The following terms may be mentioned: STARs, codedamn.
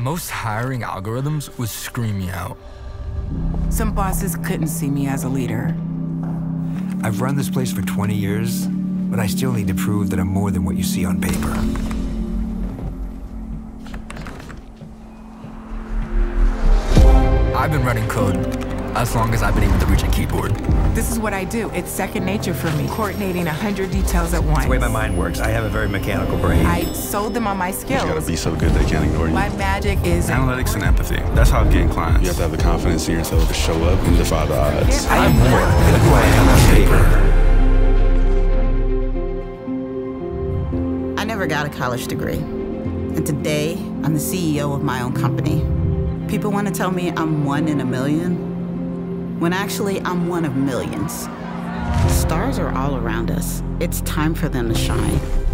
most hiring algorithms would scream me out. Some bosses couldn't see me as a leader. I've run this place for 20 years, but I still need to prove that I'm more than what you see on paper. I've been running code as long as I've been able to reach a keyboard. This is what I do. It's second nature for me, coordinating 100 details at once. It's the way my mind works. I have a very mechanical brain. I sold them on my skills. You gotta be so good they can't ignore you. My magic is analytics and empathy. That's how I'm getting clients. You have to have the confidence in yourself to show up and defy the odds. I'm more than who I am on paper. I never got a college degree, and today I'm the CEO of my own company. People want to tell me I'm one in a million, when actually I'm one of millions. Stars are all around us. It's time for them to shine.